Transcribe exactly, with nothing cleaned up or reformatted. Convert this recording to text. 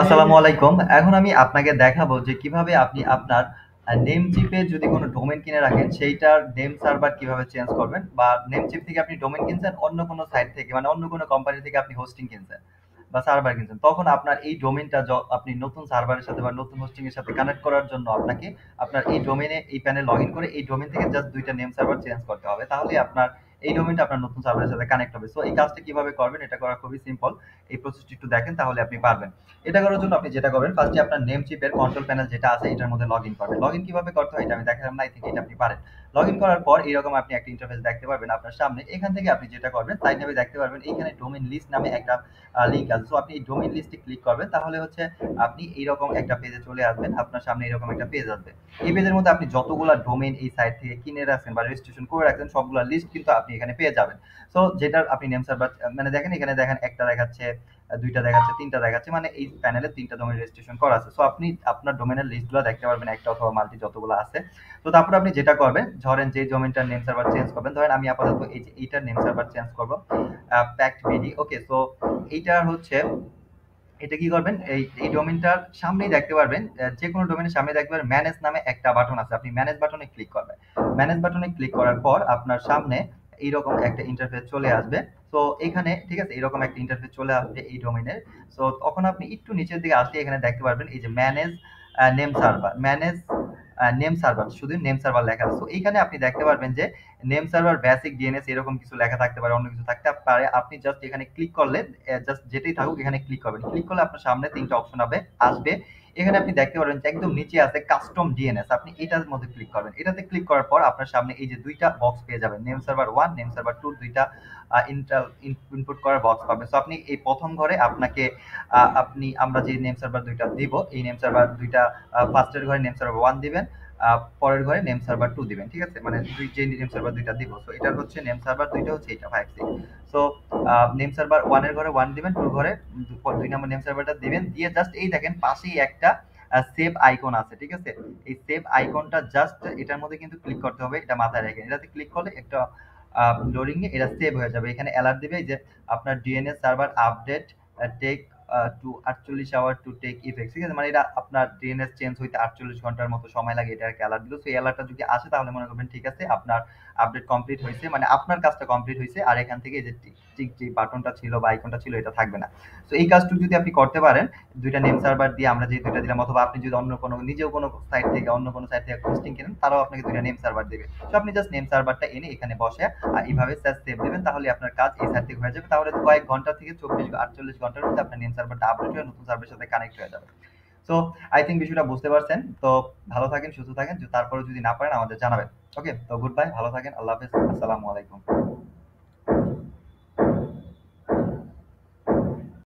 আসসালামু আলাইকুম। এখন আমি আপনাকে দেখাবো যে কিভাবে আপনি আপনার নেম চিপে যদি কোনো ডোমেন কিনে রাখেন সেইটার নেম সার্ভার কিভাবে চেঞ্জ করবেন, বা নেম চিপ থেকে আপনি ডোমেন কিনছেন অন্য কোনো সাইট থেকে, মানে অন্য কোনো কোম্পানি থেকে আপনি হোস্টিং কিনছেন বা সার্ভার কিনছেন, তখন আপনার এই ডোমেনটা আপনি নতুন সার্ভারের সাথে বা নতুন হোস্টিং এর সাথে কানেক্ট করার জন্য আপনাকে আপনার এই ডোমেনে এই প্যানেল লগ ইন করে এই ডোমেন থেকে জাস্ট দুইটা নেম সার্ভার চেঞ্জ করতে হবে, তাহলে আপনার এই ডোমেনটা আপনার নতুন সার্ভারের সাথে কানেক্ট হবে। সো এই কাজটা কিভাবে করবেন, এটা করা খুবই সিম্পল। এই প্রসেসটি একটু দেখেন তাহলে আপনি পারবেন। এটা করার জন্য আপনি যেটা করবেন, ফার্স্টে আপনার নেম চিপের কন্ট্রোল প্যানেল যেটা আছে এটার মধ্যে লগ ইন করবেন। লগ ইন কিভাবে করতে হয় এটা আমি দেখালাম না, আই থিঙ্ক এটা আপনি পারেন। লগ ইন করার পর এরকম আপনি একটা ইন্টারফেস দেখতে পারবেন আপনার সামনে। এখান থেকে আপনি যেটা করবেন, সাইড নামে দেখতে পারবেন এইখানে ডোমেন লিস্ট নামে একটা লিঙ্ক আছে। সো আপনি এই ডোমেন লিস্টে ক্লিক করবেন, তাহলে হচ্ছে আপনি এইরকম একটা পেজে চলে আসবেন। আপনার সামনে এরকম একটা পেজ আসবে। এই পেজের মধ্যে আপনি যতগুলো ডোমেন এই সাইট থেকে কিনে রাখছেন বা রেজিস্ট্রেশন করে রাখছেন সবগুলো লিস্ট কিন্তু আপনি এখানে পেয়ে যাবেন। সো যেটা আপনি নেম সার্ভার মানে দেখেন এখানে দেখেন একটা দেখাচ্ছে, দুইটা দেখাচ্ছে, তিনটা দেখাচ্ছে, মানে এই প্যানেলে তিনটা ডোমেন রেজিস্ট্রেশন করা আছে। সো আপনি আপনার ডোমেনের লিস্টগুলো দেখতে পারবেন, একটা অথবা মাল্টি যতগুলো আছে। তো তারপর আপনি যেটা করবেন, ধরেন যে ডোমেনটার নেম সার্ভার চেঞ্জ করবেন, ধরেন আমি আপাতত এই যে এইটার নেম সার্ভার চেঞ্জ করবো প্যাক্ট বিডি। ওকে, সো এইটার হচ্ছে এটা কি করবেন, এই এই ডোমেনটার সামনেই দেখতে পারবেন, যে কোনো ডোমেনের সামনে দেখতে পারবেন ম্যানেজ নামে একটা বাটন আছে। আপনি ম্যানেজ বাটনে ক্লিক করবেন। ম্যানেজ বাটনে ক্লিক করার পর আপনার সামনে এইরকম একটা ইন্টারফেস চলে আসবে। তো এখানে ঠিক আছে, এরকম একটা ইন্টারফেস চলে আসবে এই ডোমেনের। সো তখন আপনি একটু নিচের দিকে আসলে এখানে দেখতে পারবেন এই যে manage name server, manage name server, শুধু নেম সার্ভার লেখা আছে। তো এইখানে আপনি দেখতে পারবেন যে নেম সার্ভার বেসিক ডিএনএস এরকম কিছু লেখা থাকতে পারে, অন্য কিছু থাকতে পারে। আপনি জাস্ট এখানে ক্লিক করলে, জাস্ট যেটাই থাকুক এখানে ক্লিক করবেন। ক্লিক করলে আপনার সামনে তিনটা অপশন হবে আসবে। এখানে আপনি দেখতে পারবেন যে একদম নিচে আছে কাস্টম ডিএনএস, আপনি এটার মধ্যে ক্লিক করবেন। এটাতে ক্লিক করার পর আপনার সামনে এই যে দুইটা বক্স পেয়ে যাবেন, name server one, name server two, দুইটা ইন্টার ইনপুট করার বক্স পাবেন। সো আপনি এই প্রথম ঘরে আপনাকে আপনি আমরা যে নেম সার্ভার দুইটা দিব, এই নেম সার্ভার দুইটা ফার্স্টের ঘরে নেম সার্ভার ওয়ান দিবেন, পরের ঘরে নেম সার্ভার টু দিবেন। ঠিক আছে, মানে দুই যে নেম সার্ভার দুইটা দিব। সো এটা হচ্ছে নেম সার্ভার দুইটা হচ্ছে এটা five six. So name server ওয়ানের ঘরে ওয়ান দিবেন, টুর ঘরে দুই নম্বর নেম সার্ভারটা দিবেন। দিয়ে জাস্ট এই দেখেন পাশেই একটা সেভ আইকন আছে। ঠিক আছে, এই সেভ আইকনটা জাস্ট এটার মধ্যে কিন্তু ক্লিক করতে হবে, এটা মাথায় রাখেন। এটাতে ক্লিক করলে একটা লোডিং এ এটা সেভ হয়ে যাবে। এখানে অ্যালার্ট দিবে যে আপনার DNS server update take to আটচল্লিশ আওয়ার টু টেক ইফেক্ট। ঠিক আছে, মানে এটা আপনার ডিএনএস চেঞ্জ হইতে আটচল্লিশ ঘন্টার মতো সময় লাগে, এটা একটা অ্যালার্ট দিল। সো এই অ্যালার্টটা যদি আসে তাহলে মনে করবেন ঠিক আছে আপনার আপডেট কমপ্লিট হয়েছে, মানে আপনার কাজটা কমপ্লিট হয়েছে। আর এখান থেকে যে ঠিক যে বাটনটা ছিল বা আইকনটা ছিল এটা থাকবে না। সো এই কাজটুকু যদি আপনি করতে পারেন, দুইটা নেম সার্ভার দিয়ে আমরা যে দুইটা দিলাম, অথবা আপনি যদি অন্য কোনো নিজেও কোনো সাইট থেকে অন্য কোনো সাইট থেকে হোস্টিং কেনেন, তারাও আপনাকে দুইটা নেম সার্ভার দেবে। সো আপনি জাস্ট নেম সার্ভারটা এনে এখানে বসে এইভাবে জাস্ট সেভ দেবেন, তাহলে আপনার কাজ এই সাইট থেকে হয়ে যাবে। তাহলে কয়েক ঘন্টা থেকে চব্বিশ আটচল্লিশ ঘন্টার মধ্যে আপনার নেম সার্ভারটা আপডেট হয়ে নতুন সার্ভারের সাথে কানেক্ট হয়ে যাবে। সো আই থিঙ্ক বিষয়টা বুঝতে পারছেন। তো ভালো থাকেন, সুস্থ থাকেন। তারপরে যদি না পারেন আমাদের জানাবেন। ওকে, তো গুড বাই, ভালো থাকেন, আল্লাহ হাফেজ, আসসালামু আলাইকুম।